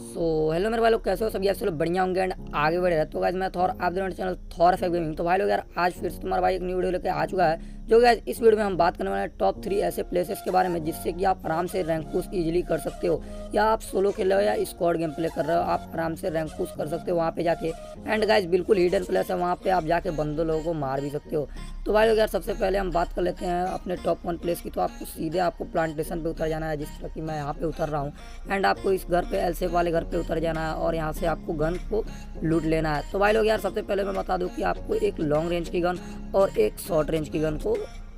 So hello मेरे भाई लोग, कैसे हो सब यार? चलो बढ़िया होंगे एंड आगे बढ़े रहा। तो गाइस मैं थॉर, आप दोनों चैनल थॉर एफएक्ट गेमिंग। तो भाई लोग यार आज फिर से तुम्हारा भाई एक न्यू वीडियो लेके आ चुका है। जो गाइस इस वीडियो में हम बात करने वाले हैं टॉप 3 ऐसे प्लेसेस के बारे में जिससे कि आप आराम से रैंक पुश इजीली कर सकते हो, या आप सोलो खेल रहे हो या स्क्वाड गेम प्ले कर रहे हो, आप आराम से रैंक पुश कर सकते हो वहाँ पे जाके। एंड गाइस बिल्कुल हिडन प्लेस है, वहाँ पे आप जाके बंदों लोगों को मार भी सकते हो। तो भाई लोग यार सबसे पहले हम बात कर लेते हैं अपने टॉप 1 प्लेस की। तो आपको सीधे आपको प्लांटेशन पे उतर जाना है, जिस तरह कि मैं यहाँ पे उतर रहा हूँ। एंड आपको इस घर पे, एल सेप वाले घर पे उतर जाना है और यहाँ से आपको गन को लूट लेना है। तो भाई लोग यार सबसे पहले मैं बता दूँ कि आपको एक लॉन्ग रेंज की गन और एक शॉर्ट रेंज की गन को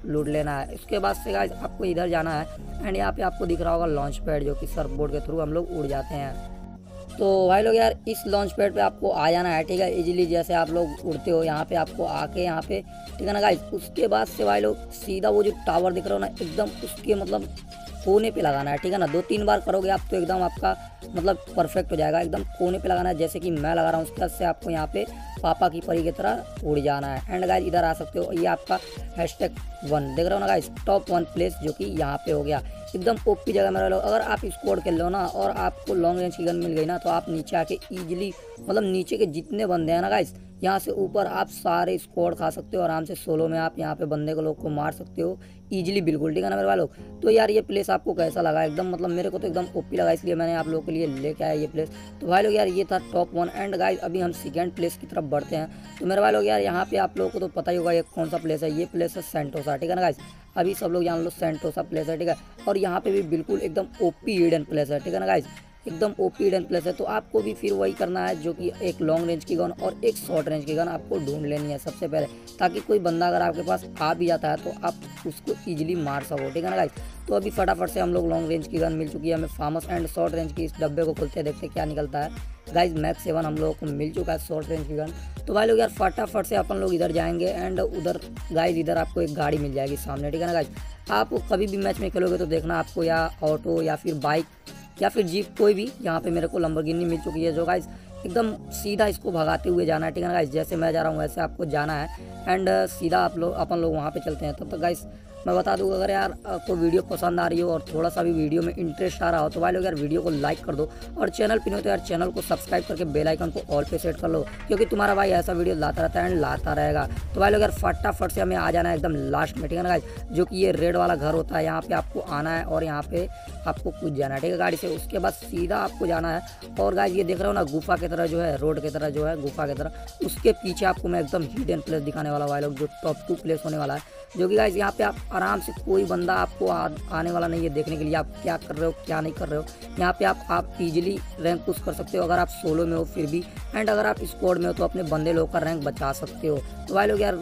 लूट लेना है। इसके बाद से गाइस आपको इधर जाना है एंड यहाँ पे आपको दिख रहा होगा लॉन्च पैड, जो कि सर्फ बोर्ड के थ्रू हम लोग उड़ जाते हैं। तो भाई लोग यार इस लॉन्च पैड पे आपको आ जाना है, ठीक है, इजीली जैसे आप लोग उड़ते हो यहाँ पे आपको आके यहाँ पे, ठीक है ना गाइस। उसके बाद से भाई लोग सीधा वो जो टावर दिख रहा हो ना, एकदम उसके मतलब कोने पे लगाना है, ठीक है ना। 2-3 बार करोगे आप तो एकदम आपका मतलब परफेक्ट हो जाएगा। एकदम कोने पे लगाना है जैसे कि मैं लगा रहा हूँ। उसके बाद से आपको यहाँ पे पापा की परी की तरह उड़ जाना है। एंड गाइस इधर आ सकते हो, ये आपका #1 देख रहे हो ना गाइस, टॉप 1 प्लेस जो कि यहाँ पे हो गया। एकदम ओपी जगह मेरे लोग, अगर आप स्क्वाड खेल लो ना और आपको लॉन्ग रेंज की गन मिल गई ना, तो आप नीचे आके ईजिली मतलब नीचे के जितने बंदे हैं ना गाइस, यहाँ से ऊपर आप सारे स्क्वाड खा सकते हो। आराम से सोलो में आप यहाँ पे बंदे को लोग को मार सकते हो ईजिली, बिल्कुल, ठीक है ना मेरे वालों। तो यार ये प्लेस आपको कैसा लगा? एकदम मतलब मेरे को तो एकदम ओपी लगा, इसलिए मैंने आप लोगों के लिए लेके आया ये प्लेस। तो भाई लोग यार ये था टॉप 1। एंड गाइस अभी हम सेकेंड प्लेस की तरफ बढ़ते हैं। तो मेरे वाले लोग यार यहाँ पे आप लोगों को तो पता ही होगा ये कौन सा प्लेस है। ये प्लेस है सेंटोसा, ठीक है ना गाइस, अभी सब लोग जान लो सेंटोसा प्लेस है, ठीक है। और यहाँ पे भी बिल्कुल एकदम ओपी हिडन प्लेस है, ठीक है ना गाइस, एकदम ओपी हिडन प्लेस है। तो आपको भी फिर वही करना है, जो कि एक लॉन्ग रेंज की गन और एक शॉर्ट रेंज की गन आपको ढूंढ लेनी है सबसे पहले, ताकि कोई बंदा अगर आपके पास आ भी जाता है तो आप उसको ईजिली मार सको, ठीक है ना गाइस। तो अभी फटाफट से हम लोग लॉन्ग रेंज की गन मिल चुकी है हमें फार्मस, एंड शॉर्ट रेंज की इस डब्बे को खुलते देखते क्या निकलता है। गाइस मैक 7 हम लोगों को मिल चुका है शॉर्ट रेंज की गन। तो भाई लोग यार फटाफट से अपन लोग इधर जाएंगे एंड उधर गाइस इधर आपको एक गाड़ी मिल जाएगी सामने, ठीक है ना गाइस। आप कभी भी मैच में खेलोगे तो देखना आपको या ऑटो या फिर बाइक या फिर जीप, कोई भी। यहाँ पे मेरे को लंबरगिनी मिल चुकी है, जो गाइस एकदम सीधा इसको भगाते हुए जाना है, ठीक है ना गाइस। जैसे मैं जा रहा हूँ वैसे आपको जाना है एंड सीधा आप लोग अपन लोग वहाँ पे चलते हैं। तब तक गाइस मैं बता दूँ, अगर यार आपको वीडियो पसंद आ रही हो और थोड़ा सा भी वीडियो में इंटरेस्ट आ रहा हो, तो भाई लोग यार वीडियो को लाइक कर दो, और चैनल पे नहीं हो तो यार चैनल को सब्सक्राइब करके बेल आइकन को ऑल पे सेट कर लो, क्योंकि तुम्हारा भाई ऐसा वीडियो लाता रहता है एंड लाता रहेगा। तो भाई लोग यार फटाफट से हमें आ जाना है एकदम लास्ट में, ठीक है ना गाइस, जो कि ये रेड वाला घर होता है। यहाँ पर आपको आना है और यहाँ पर आपको कूद जाना है, ठीक है, गाड़ी से। उसके बाद सीधा आपको जाना है, और गाइस ये देख रहे हो ना गुफा की तरह जो है, रोड की तरह जो है गुफा की तरह, उसके पीछे आपको मैं एकदम हिडन प्लेस दिखाने वाला हूँ भाई लोग, जो टॉप 2 प्लेस होने वाला है। जो कि गाइस यहाँ पे आप आराम से, कोई बंदा आपको आने वाला नहीं है देखने के लिए आप क्या कर रहे हो क्या नहीं कर रहे हो। यहाँ पे आप इजीली रैंक पुश कर सकते हो, अगर आप सोलो में हो फिर भी, एंड अगर आप स्क्वाड में हो तो अपने बंदे लोग का रैंक बचा सकते हो। तो भाई लोग यार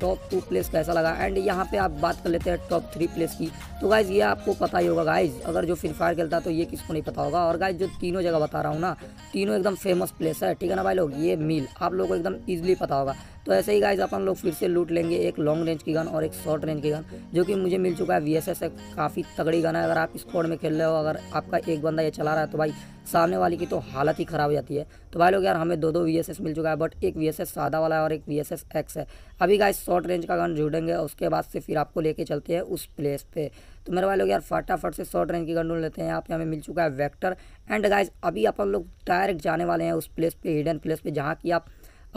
टॉप 2 प्लेस कैसा लगा? एंड यहाँ पे आप बात कर लेते हैं टॉप 3 प्लेस की। तो गाइस ये आपको पता ही होगा गाइस, अगर जो फ्री फायर खेलता है तो ये किसको नहीं पता होगा। और गाइस जो तीनों जगह बता रहा हूँ ना, तीनों एकदम फेमस प्लेस है, ठीक है ना भाई लोग। ये मील आप लोगों को एकदम ईजिली पता होगा। तो ऐसे ही गाइस अपन लोग फिर से लूट लेंगे एक लॉन्ग रेंज की गन और एक शॉर्ट रेंज की गन, जो कि मुझे मिल चुका है। VSS है, काफ़ी तगड़ी गन है। अगर आप स्क्वाड में खेल रहे हो, अगर आपका एक बंदा ये चला रहा है तो भाई सामने वाले की तो हालत ही ख़राब हो जाती है। तो भाई लोग यार हमें 2-2 VSS मिल चुका है, बट एक VSS सादा वाला है और एक VSS X है। अभी गाइस शॉर्ट रेंज का गन ढूंढेंगे, उसके बाद से फिर आपको लेके चलते हैं उस प्लेस पे। तो मेरे भाई लोग यार फटाफट से शॉर्ट रेंज की गन ढूंढ लेते हैं। यहाँ पे हमें मिल चुका है वेक्टर। एंड गाइस अभी अपन लोग डायरेक्ट जाने वाले हैं उस प्लेस पे, हिडन प्लेस पे, जहाँ की आप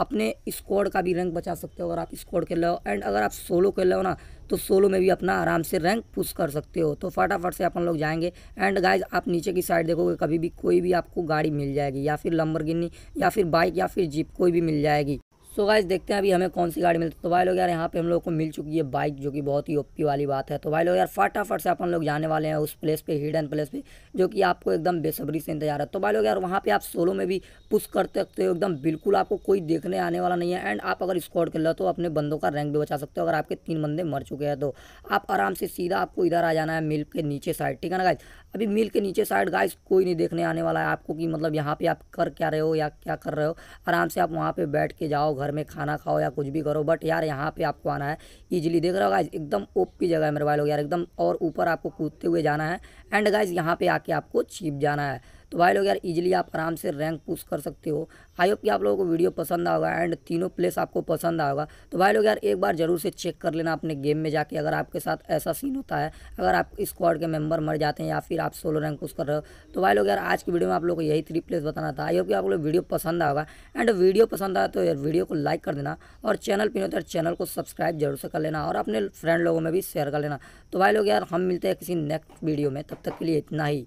अपने स्क्वाड का भी रैंक बचा सकते हो अगर आप स्क्वाड खेल रहे हो, एंड अगर आप सोलो खेल रहे हो ना तो सोलो में भी अपना आराम से रैंक पुश कर सकते हो। तो फटाफट से अपन लोग जाएंगे। एंड गाइस आप नीचे की साइड देखोगे, कभी भी कोई भी आपको गाड़ी मिल जाएगी, या फिर लंबरगिनी या फिर बाइक या फिर जीप, कोई भी मिल जाएगी। सो गाइस देखते हैं अभी हमें कौन सी गाड़ी मिलती है। तो भाई लोग यार यहाँ पे हम लोग को मिल चुकी है बाइक, जो कि बहुत ही ओपी वाली बात है। तो भाई लोग यार फटाफट से अपन लोग जाने वाले हैं उस प्लेस पे, हिडन प्लेस पे, जो कि आपको एकदम बेसब्री से इंतजार है। तो भाई लोग यार वहाँ पे आप सोलो में भी पुश कर सकते हो एकदम, बिल्कुल आपको कोई देखने आने वाला नहीं है। एंड आप अगर स्क्वाड खेल रहे हो तो अपने बंदों का रैंक भी बचा सकते हो। अगर आपके 3 बंदे मर चुके हैं तो आप आराम से सीधा आपको इधर आ जाना है मिल के नीचे साइड, ठीक है ना गाइस। अभी मिल के नीचे साइड गाइस कोई नहीं देखने आने वाला है आपको, कि मतलब यहाँ पे आप कर क्या रहे हो या क्या कर रहे हो। आराम से आप वहाँ पे बैठ के जाओ, घर में खाना खाओ या कुछ भी करो, बट यार यहाँ पे आपको आना है इजीली। देख रहे हो गाइस एकदम ओपी जगह है मेरे भाई लोग यार एकदम, और ऊपर आपको कूदते हुए जाना है। एंड गाइस यहाँ पे आके आपको छिप जाना है। तो भाई लोग यार इजीली आप आराम से रैंक पुश कर सकते हो। आई होप कि आप लोगों को वीडियो पसंद आएगा एंड तीनों प्लेस आपको पसंद आएगा। तो भाई लोग यार एक बार ज़रूर से चेक कर लेना अपने गेम में जाके, अगर आपके साथ ऐसा सीन होता है, अगर आप स्क्वाड के मेंबर मर जाते हैं या फिर आप सोलो रैंक पुश कर रहे हो। तो भाई लोग यार आज की वीडियो में आप लोग को यही 3 प्लेस बताना था। आई होप कि आप लोग वीडियो पसंद आएगा एंड वीडियो पसंद आया तो यार वीडियो को लाइक कर देना और चैनल पर नहीं तो चैनल को सब्सक्राइब जरूर से कर लेना और अपने फ्रेंड लोगों में भी शेयर कर लेना। तो भाई लोग यार हम मिलते हैं किसी नेक्स्ट वीडियो में, तब तक के लिए इतना ही।